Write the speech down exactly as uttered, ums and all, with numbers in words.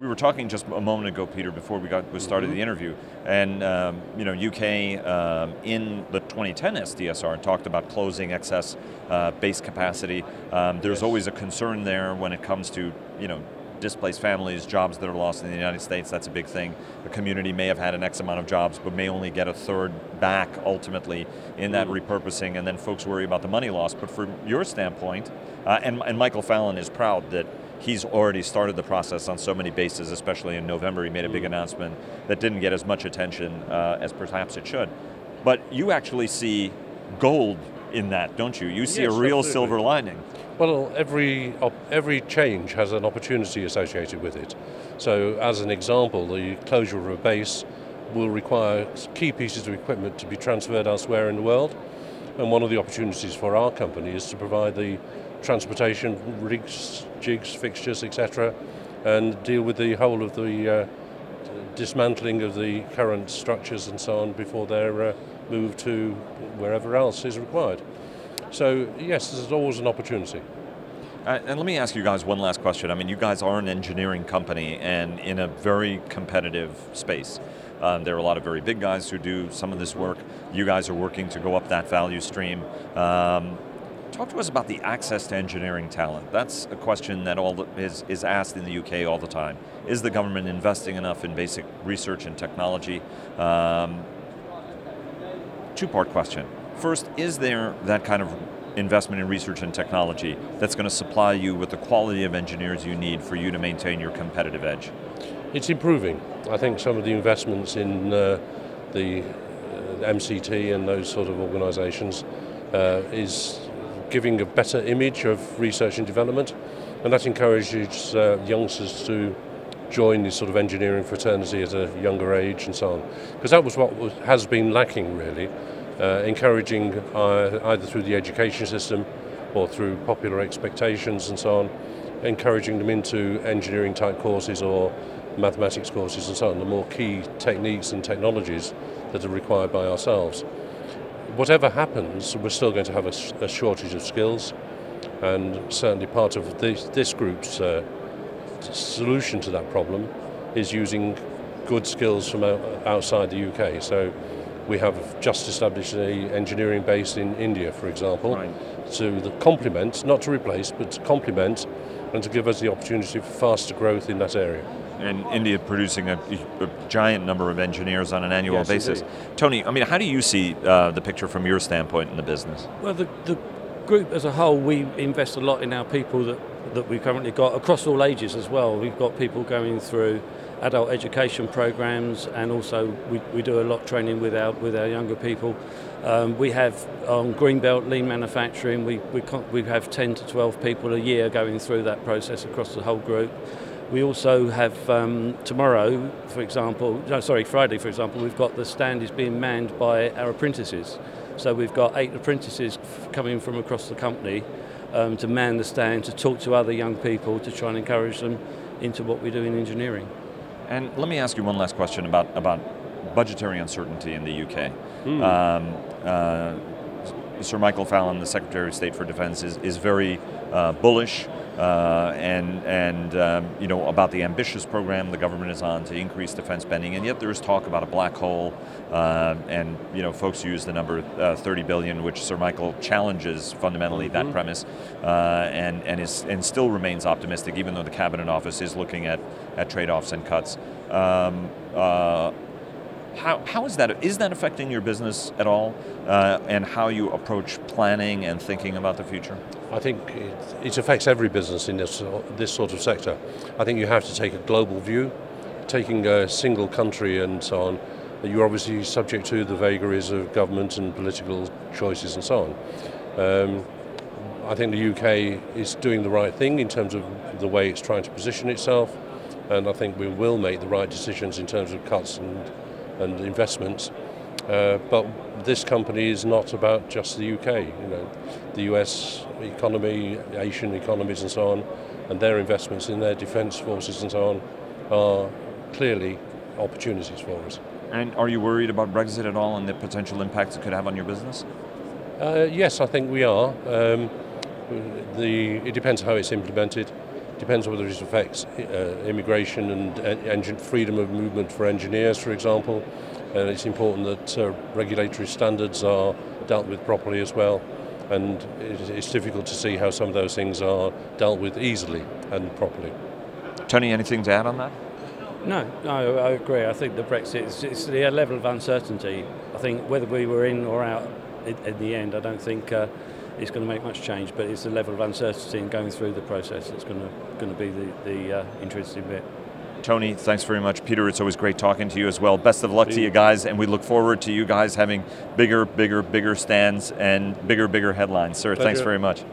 We were talking just a moment ago, Peter, before we got we started mm-hmm. the interview, and um, you know, U K um, in the twenty ten S D S R and talked about closing excess uh, base capacity. Um, there's yes. always a concern there when it comes to, you know, displaced families, jobs that are lost in the United States. That's a big thing. A community may have had an X amount of jobs, but may only get a third back ultimately in that repurposing, and then folks worry about the money loss. But from your standpoint, uh, and, and Michael Fallon is proud that he's already started the process on so many bases, especially in November, he made a big announcement that didn't get as much attention uh, as perhaps it should. But you actually see gold in that, don't you? You see yes, a real absolutely. silver lining. Well, every, every change has an opportunity associated with it. So as an example, the closure of a base will require key pieces of equipment to be transferred elsewhere in the world. And one of the opportunities for our company is to provide the transportation, rigs, jigs, fixtures, et cetera, and deal with the whole of the uh, dismantling of the current structures and so on before they're uh, moved to wherever else is required. So yes, there's always an opportunity. Uh, and let me ask you guys one last question. I mean, you guys are an engineering company and in a very competitive space. Um, there are a lot of very big guys who do some of this work. You guys are working to go up that value stream. Um, Talk to us about the access to engineering talent. That's a question that all the, is, is asked in the U K all the time. Is the government investing enough in basic research and technology? Um, two-part question. First, is there that kind of investment in research and technology that's going to supply you with the quality of engineers you need for you to maintain your competitive edge? It's improving. I think some of the investments in uh, the uh, M C T and those sort of organizations uh, is giving a better image of research and development, and that encourages uh, youngsters to join this sort of engineering fraternity at a younger age and so on. Because that was what was, has been lacking really, uh, encouraging uh, either through the education system or through popular expectations and so on, encouraging them into engineering type courses or mathematics courses and so on, the more key techniques and technologies that are required by ourselves. Whatever happens, we're still going to have a, a shortage of skills, and certainly part of this, this group's uh, solution to that problem is using good skills from outside the U K. So we have just established an engineering base in India, for example, right. to complement, not to replace, but to complement and to give us the opportunity for faster growth in that area. And India producing a, a giant number of engineers on an annual yes, basis. Indeed. Tony, I mean, how do you see uh, the picture from your standpoint in the business? Well, the, the group as a whole, we invest a lot in our people that, that we've currently got, across all ages as well. We've got people going through adult education programs, and also we, we do a lot of training with our, with our younger people. Um, we have on Greenbelt, Lean Manufacturing, we, we, we have ten to twelve people a year going through that process across the whole group. We also have um, tomorrow, for example, no, sorry, Friday, for example, we've got the stand is being manned by our apprentices. So we've got eight apprentices coming from across the company um, to man the stand, to talk to other young people, to try and encourage them into what we do in engineering. And let me ask you one last question about, about budgetary uncertainty in the U K. Mm. Um, uh, Sir Michael Fallon, the Secretary of State for Defence, is, is very uh, bullish. Uh, and, and um, you know, about the ambitious program the government is on to increase defense spending, and yet there is talk about a black hole, uh, and you know, folks use the number uh, thirty billion, which Sir Michael challenges fundamentally mm-hmm. that premise, uh, and, and, is, and still remains optimistic, even though the Cabinet Office is looking at, at trade-offs and cuts. Um, uh, How, how is that, is that affecting your business at all, uh, and how you approach planning and thinking about the future? I think it, it affects every business in this, this sort of sector. I think you have to take a global view. Taking a single country and so on, you're obviously subject to the vagaries of government and political choices and so on. Um, I think the U K is doing the right thing in terms of the way it's trying to position itself, and I think we will make the right decisions in terms of cuts and and investments, uh, but this company is not about just the U K. You know, the U S economy, Asian economies and so on, and their investments in their defence forces and so on are clearly opportunities for us. And are you worried about Brexit at all and the potential impacts it could have on your business? Uh, yes, I think we are. Um, the, it depends how it's implemented. depends on whether it affects uh, immigration and engine freedom of movement for engineers, for example. And it's important that uh, regulatory standards are dealt with properly as well. And it's difficult to see how some of those things are dealt with easily and properly. Tony, anything to add on that? No, no, I agree. I think the Brexit, it's, it's the level of uncertainty. I think whether we were in or out in, in the end, I don't think uh, it's going to make much change, but it's the level of uncertainty in going through the process that's going to, going to be the, the uh, interesting bit. Tony, thanks very much. Peter, it's always great talking to you as well. Best of luck to you guys, and we look forward to you guys having bigger, bigger, bigger stands and bigger, bigger headlines. Sir, thanks very much.